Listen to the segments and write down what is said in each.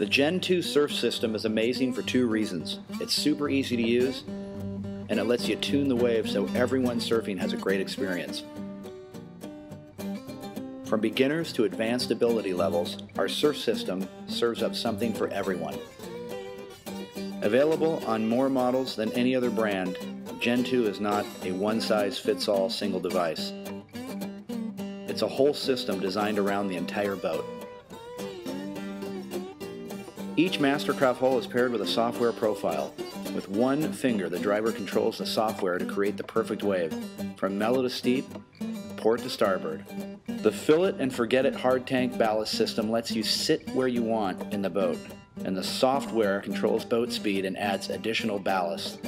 The Gen2 Surf System is amazing for two reasons. It's super easy to use, and it lets you tune the wave so everyone surfing has a great experience. From beginners to advanced ability levels, our surf system serves up something for everyone. Available on more models than any other brand, Gen2 is not a one-size-fits-all single device. It's a whole system designed around the entire boat. Each Mastercraft hull is paired with a software profile. With one finger, the driver controls the software to create the perfect wave, from mellow to steep, port to starboard. The Fill-It and Forget-It hard tank ballast system lets you sit where you want in the boat, and the software controls boat speed and adds additional ballast.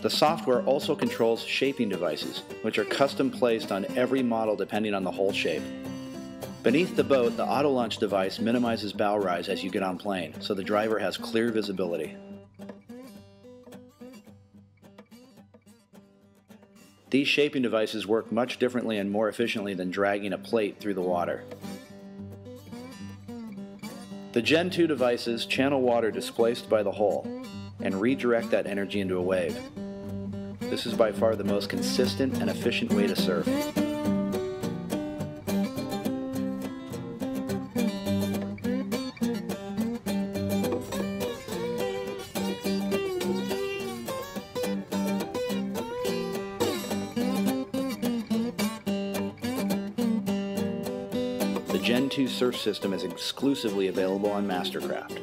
The software also controls shaping devices, which are custom placed on every model depending on the hull shape. Beneath the boat, the auto launch device minimizes bow rise as you get on plane, so the driver has clear visibility. These shaping devices work much differently and more efficiently than dragging a plate through the water. The Gen2 devices channel water displaced by the hull and redirect that energy into a wave. This is by far the most consistent and efficient way to surf. The Gen2 Surf System is exclusively available on Mastercraft.